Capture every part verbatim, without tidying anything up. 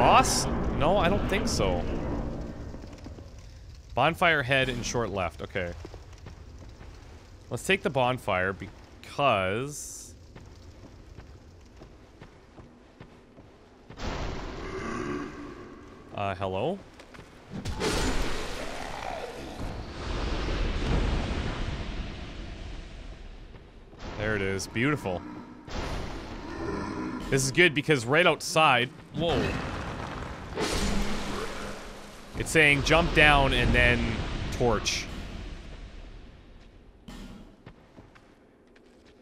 boss? No, I don't think so. Bonfire head and short left. Okay. Let's take the bonfire because... Uh, hello? There it is. Beautiful. This is good because right outside... Whoa. It's saying jump down and then torch.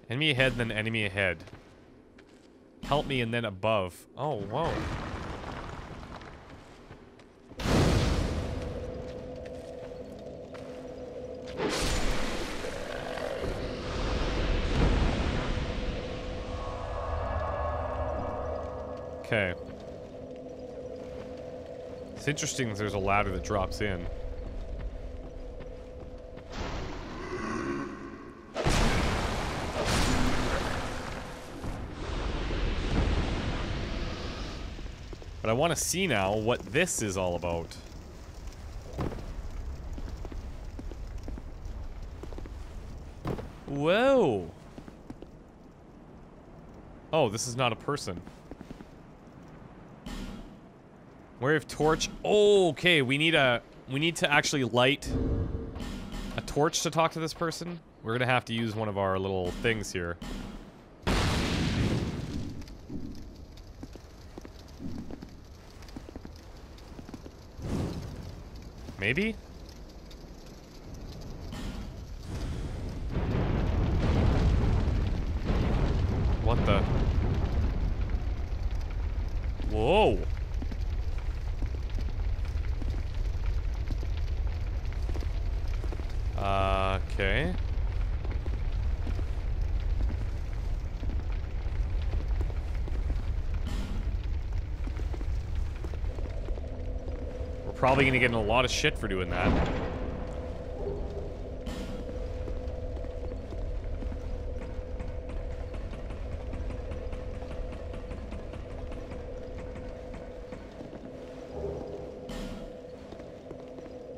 Enemy ahead, then enemy ahead. Help me and then above. Oh, whoa. Okay. It's interesting that there's a ladder that drops in. But I want to see now what this is all about. Whoa! Oh, this is not a person. Where if torch? Oh, okay. We need a. We need to actually light a torch to talk to this person. We're gonna have to use one of our little things here. Maybe. What the? Whoa. Uh, okay. We're probably gonna get in a lot of shit for doing that.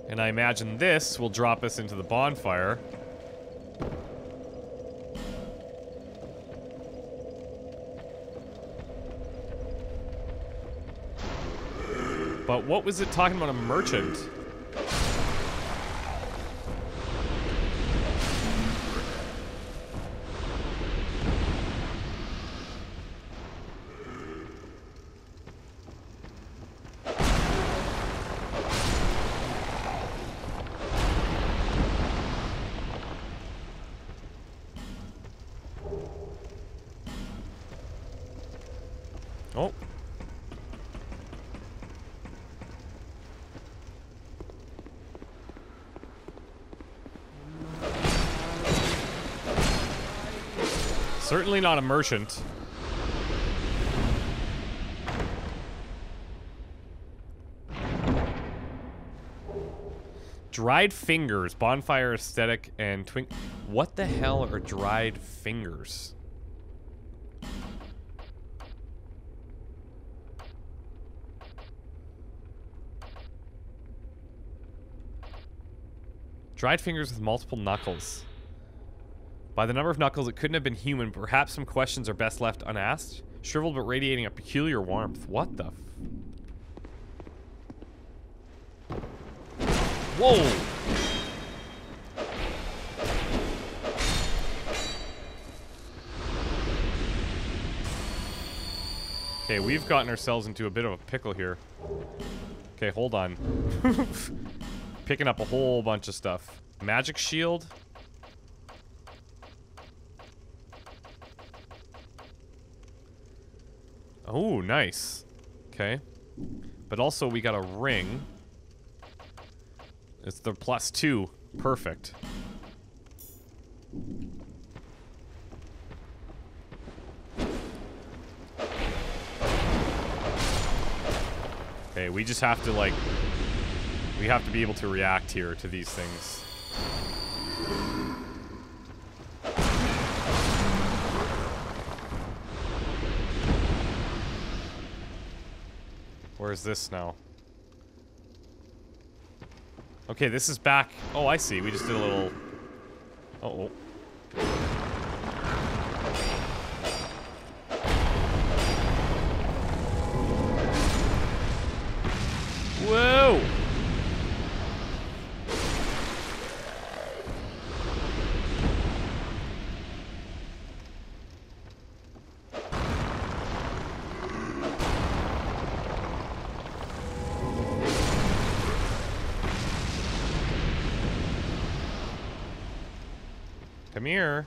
And I imagine this will drop us into the bonfire. But what was it talking about a merchant? Certainly not a merchant. Dried fingers, bonfire aesthetic, and twink. What the hell are dried fingers? Dried fingers with multiple knuckles. By the number of knuckles, it couldn't have been human. Perhaps some questions are best left unasked. Shriveled but radiating a peculiar warmth. What the f- Whoa! Okay, we've gotten ourselves into a bit of a pickle here. Okay, hold on. Picking up a whole bunch of stuff. Magic shield. Oh, nice. Okay. But also, we got a ring. It's the plus two. Perfect. Okay, we just have to, like... We have to be able to react here to these things. Where is this now? Okay, this is back. Oh, I see. We just did a little... Uh-oh. Whoa! Come here.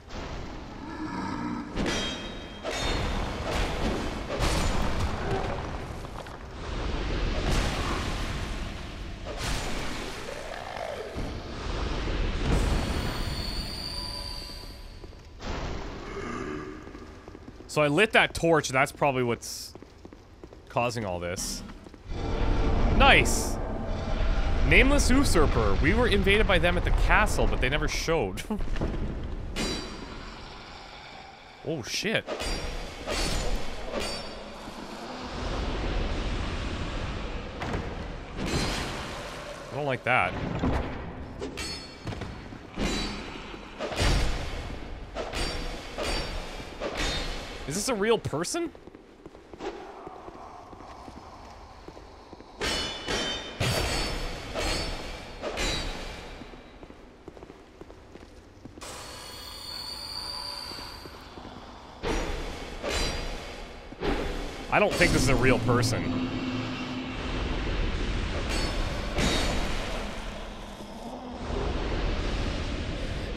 So I lit that torch, that's probably what's causing all this. Nice! Nameless Usurper. We were invaded by them at the castle, but they never showed. Oh, shit. I don't like that. Is this a real person? I don't think this is a real person.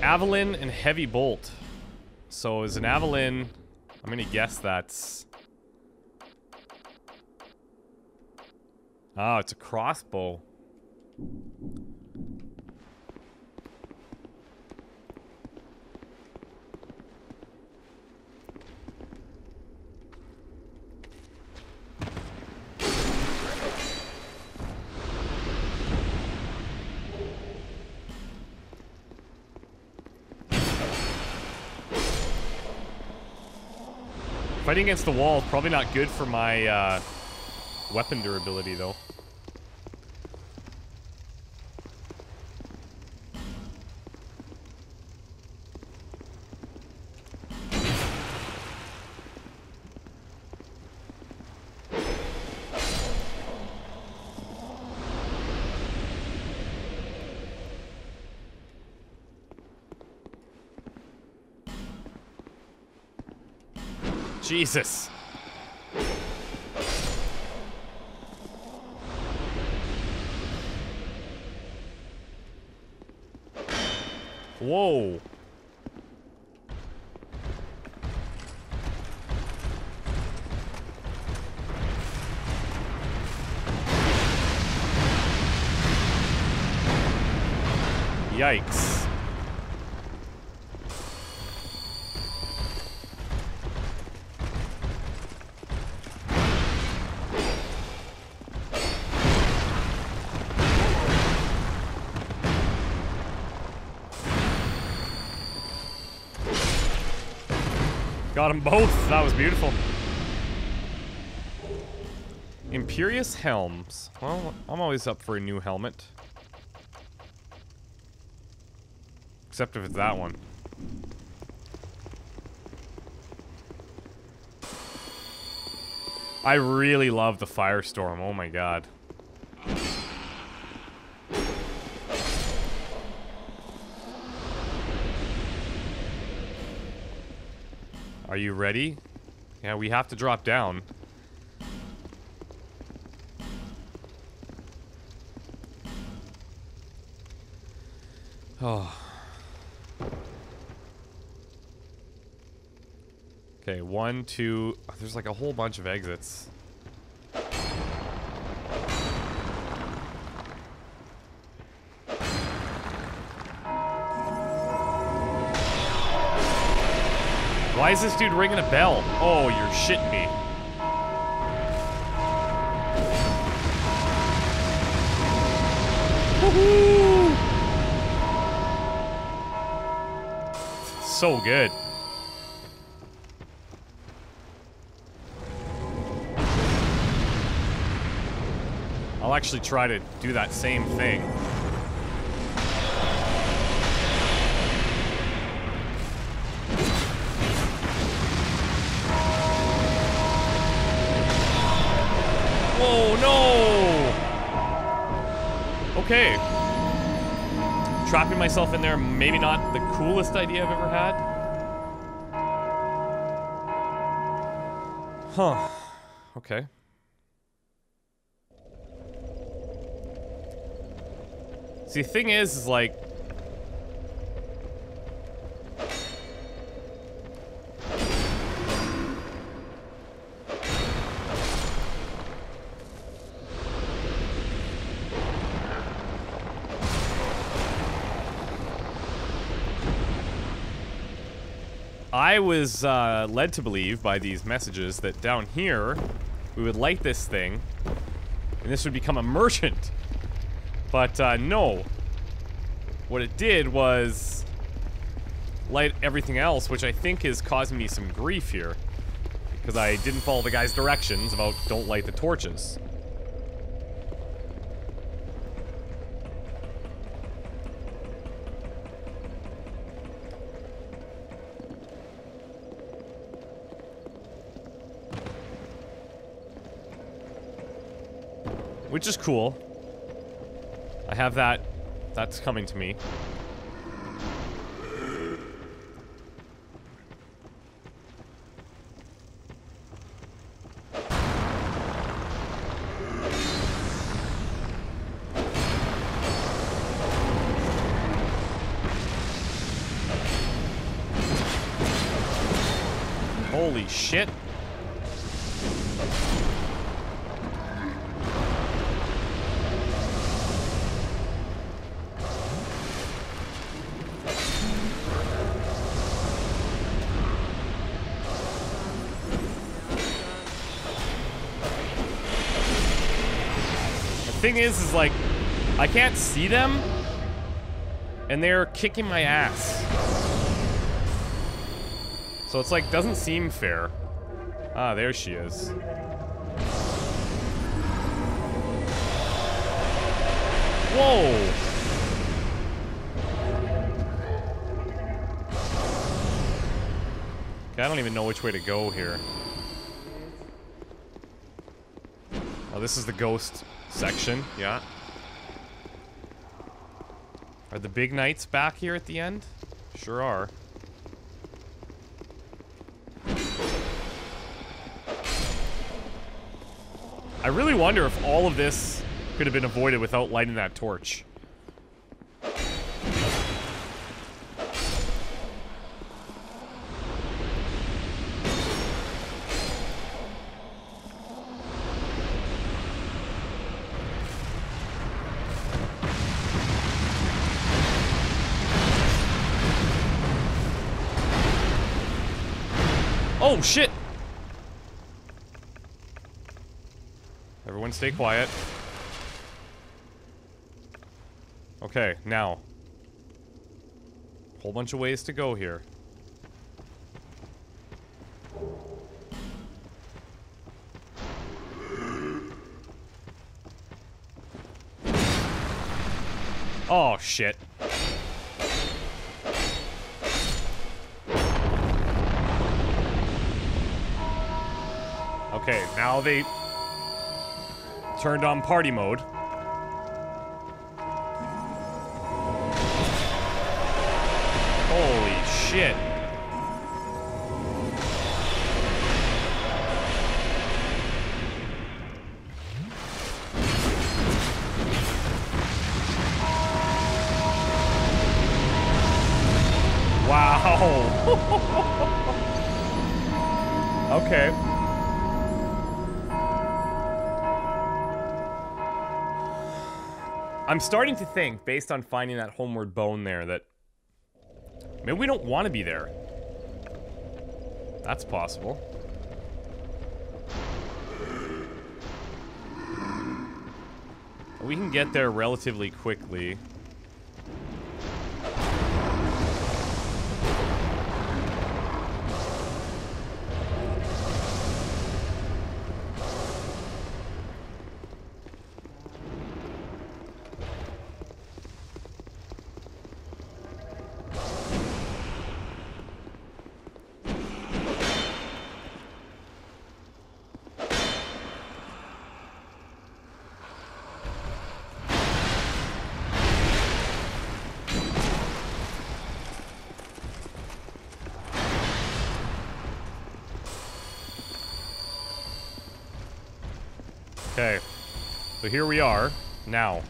Avalyn and Heavy Bolt. So is an Avalyn... I'm gonna guess that's... Oh, it's a crossbow. Fighting against the wall is probably not good for my uh, weapon durability, though. Jesus. Whoa. Yikes. Got them both. That was beautiful. Imperious Helms. Well, I'm always up for a new helmet. Except if it's that one. I really love the Firestorm. Oh my god. Are you ready? Yeah, we have to drop down. Oh. Okay, one, two... Oh, there's like a whole bunch of exits. Why is this dude ringing a bell? Oh, you're shitting me. Woohoo! So good. I'll actually try to do that same thing. Whoa, no! Okay. Trapping myself in there, maybe not the coolest idea I've ever had. Huh. Okay. See, the thing is, is like... I was uh, led to believe by these messages that down here, we would light this thing, and this would become a merchant. But, uh, no. What it did was light everything else, which I think is causing me some grief here. Because I didn't follow the guy's directions about don't light the torches. Which is cool. I have that. That's coming to me. Holy shit. Thing is, is like, I can't see them, and they're kicking my ass. So it's like, doesn't seem fair. Ah, there she is. Whoa! Okay, I don't even know which way to go here. Oh, this is the ghost section, yeah. Are the big knights back here at the end? Sure are. I really wonder if all of this could have been avoided without lighting that torch. Oh, shit! Everyone stay quiet. Okay, now. Whole bunch of ways to go here. Oh, shit. Okay, now they turned on party mode. Holy shit. Wow. Okay. I'm starting to think, based on finding that homeward bone there, that maybe we don't want to be there. That's possible. We can get there relatively quickly. Okay. So here we are. Now.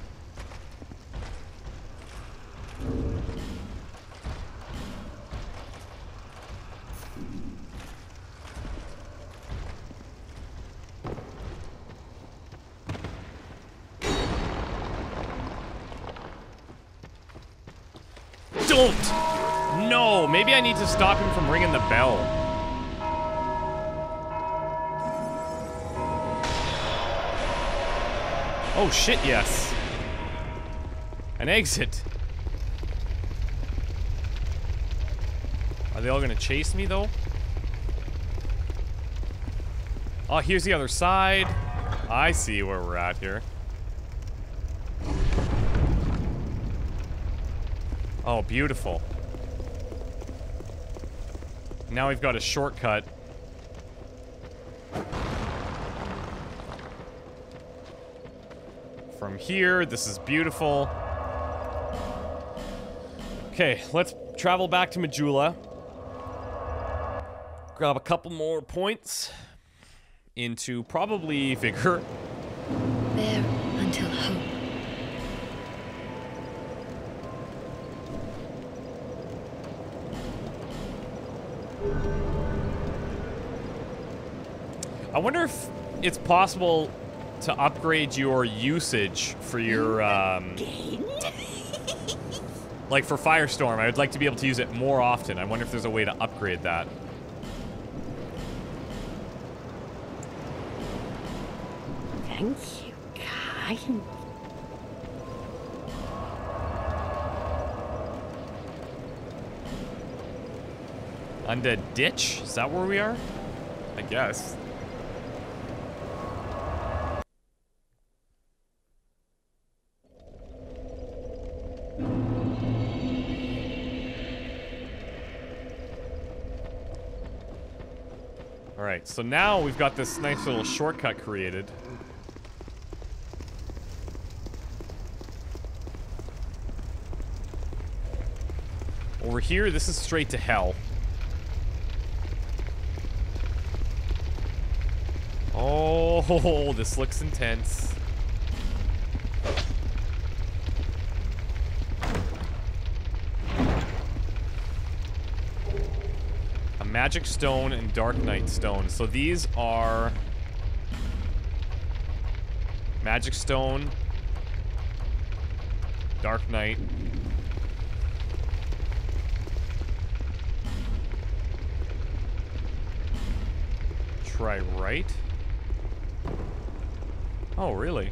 Don't! No! Maybe I need to stop him from ringing the bell. Oh shit, yes. An exit. Are they all gonna chase me though? Oh, here's the other side. I see where we're at here. Oh, beautiful. Now we've got a shortcut. From here, this is beautiful. Okay, let's travel back to Majula. Grab a couple more points into probably Vigor. There until hope. I wonder if it's possible to upgrade your usage for your, um... like, for Firestorm. I would like to be able to use it more often. I wonder if there's a way to upgrade that. Thank you, kind. Undead Ditch? Is that where we are? I guess. Alright, so now we've got this nice little shortcut created. Over here, this is straight to hell. Oh, this looks intense. A magic stone and dark knight stone. So these are magic stone, dark knight. Try right. Oh, really?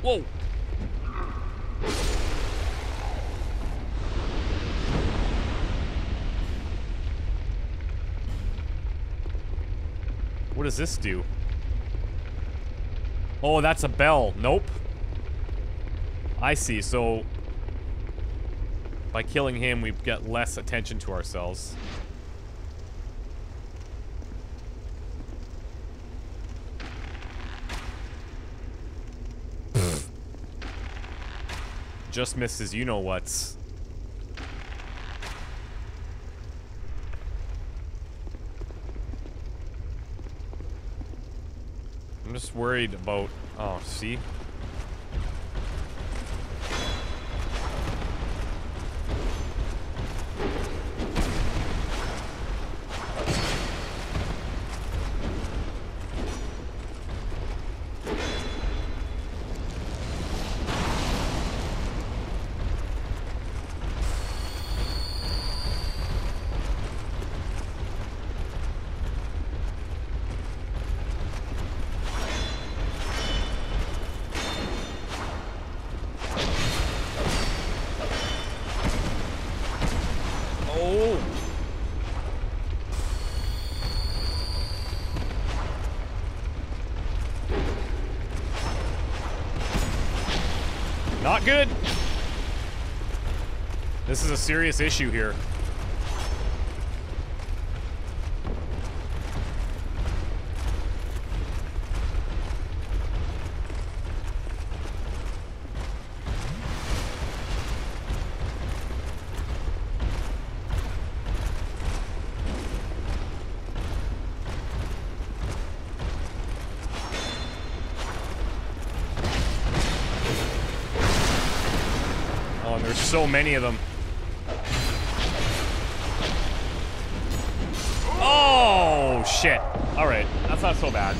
Whoa! What does this do? Oh, that's a bell. Nope. I see. So, by killing him, we get less attention to ourselves. Just misses you-know-whats. I'm just worried about... Oh, see? Not good. This is a serious issue here. There's so many of them. Oh, shit. All right, that's not so bad.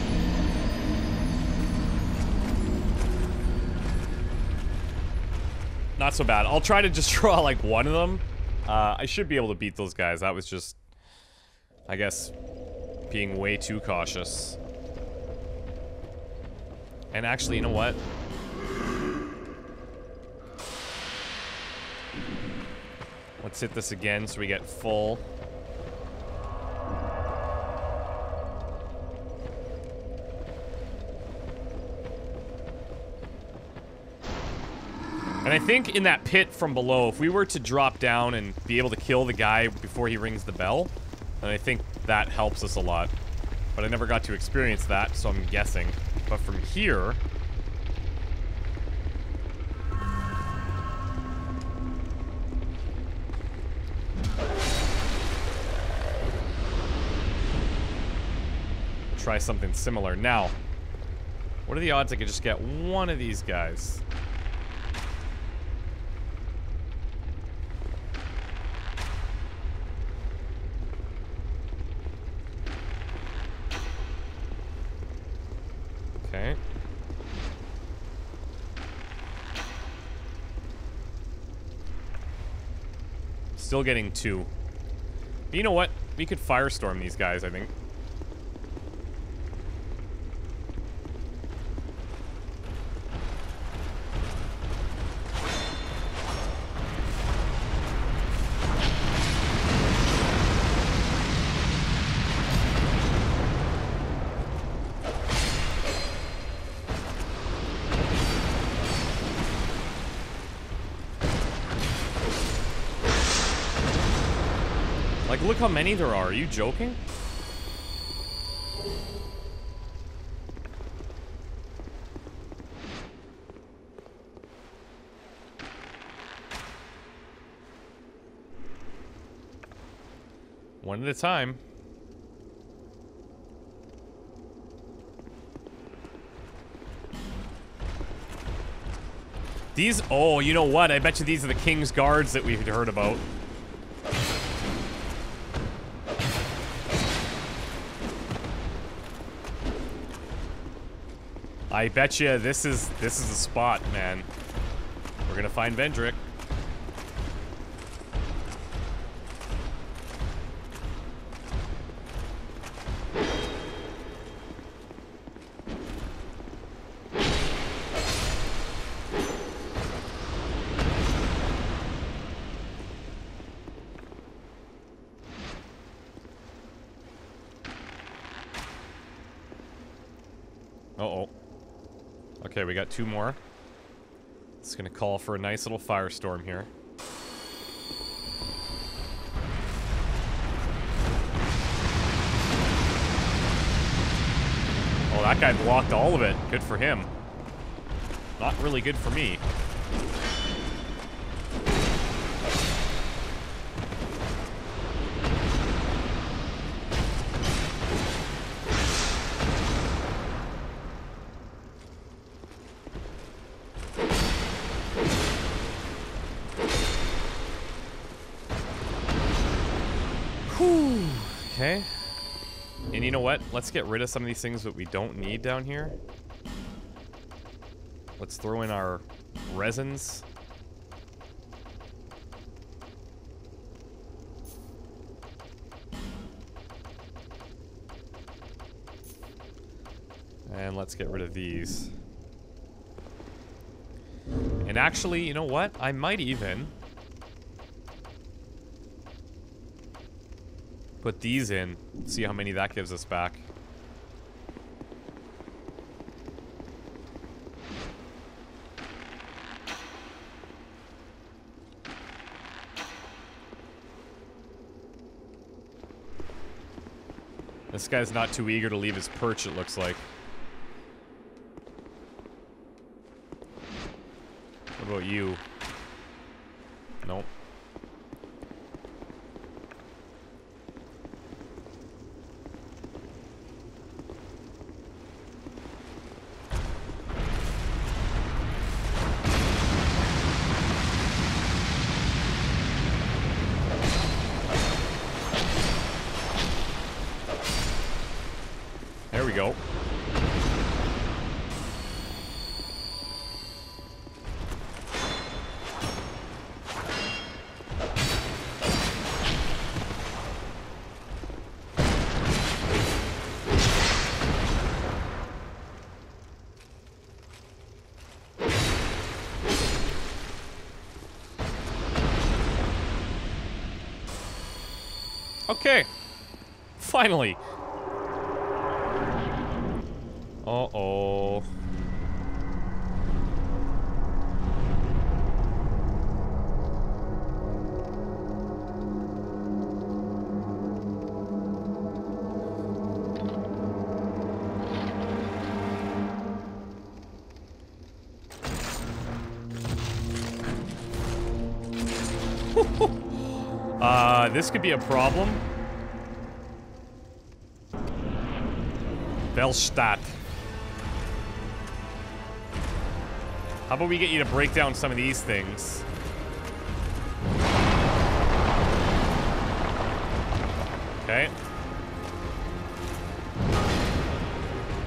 Not so bad. I'll try to just draw, like, one of them. Uh, I should be able to beat those guys. That was just, I guess, being way too cautious. And actually, you know what? Let's hit this again so we get full. And I think in that pit from below, if we were to drop down and be able to kill the guy before he rings the bell, then I think that helps us a lot. But I never got to experience that, so I'm guessing. But from here... try something similar. Now, what are the odds I could just get one of these guys? Okay. Still getting two. But you know what? We could firestorm these guys, I think. Look how many there are. Are you joking? One at a time. These, oh, you know what? I bet you these are the King's Guards that we've heard about. I bet you this is this is the spot, man. We're gonna find Vendrick. We got two more. It's gonna call for a nice little firestorm here. Oh, that guy blocked all of it. Good for him. Not really good for me. Let's get rid of some of these things that we don't need down here. Let's throw in our resins. And let's get rid of these. And actually, you know what? I might even put these in, see how many that gives us back. This guy's not too eager to leave his perch, it looks like. What about you? Nope. Okay. Finally. Uh-oh. Uh, this could be a problem. Velstadt. How about we get you to break down some of these things? Okay.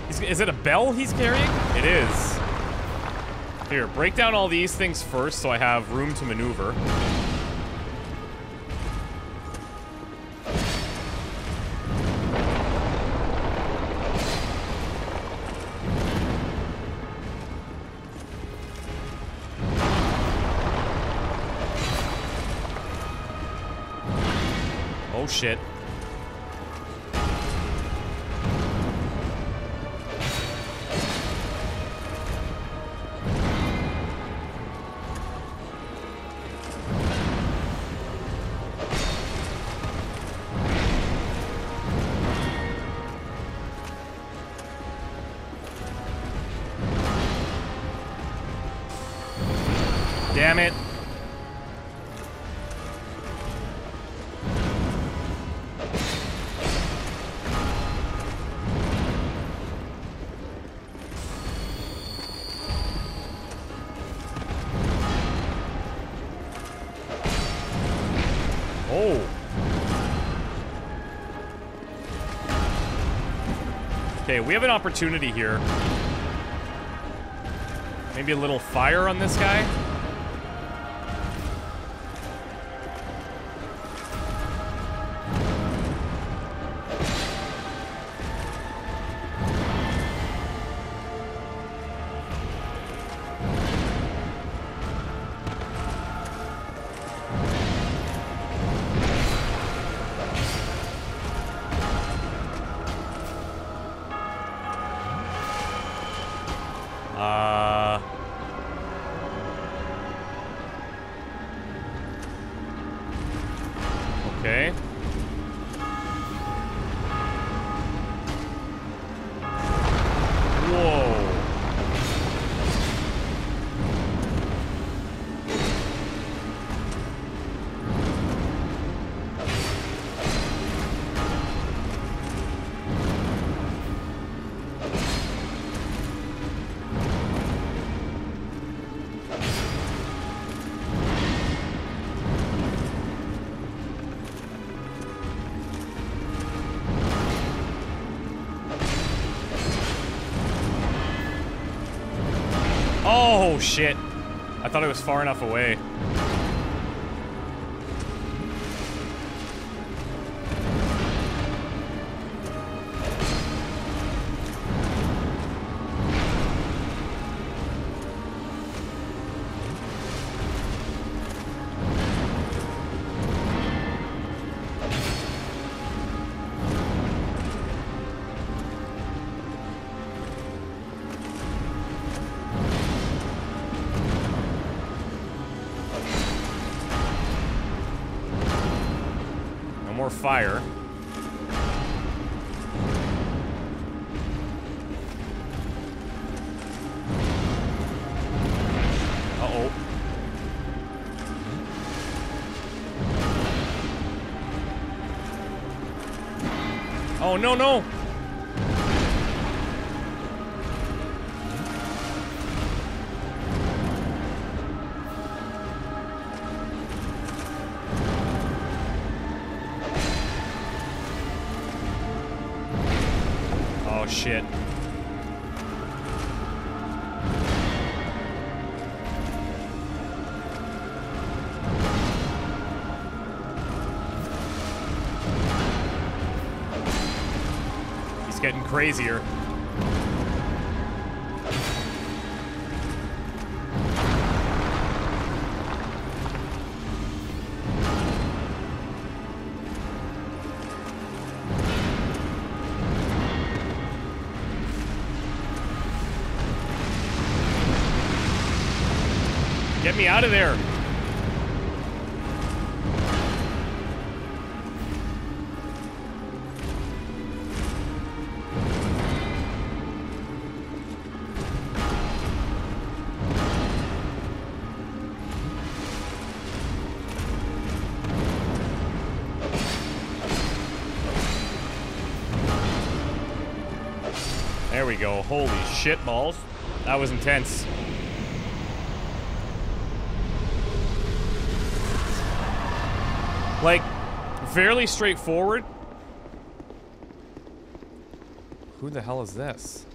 Is, is it a bell he's carrying? It is. Here, break down all these things first so I have room to maneuver. Oh shit. Damn it. Okay, we have an opportunity here. Maybe a little fire on this guy? Uh... Okay. Oh shit, I thought I was far enough away. More fire. Uh-oh. Oh, no, no! Oh shit. He's getting crazier. Get me out of there. There we go. Holy shit balls. That was intense. Like, fairly straightforward. Who the hell is this?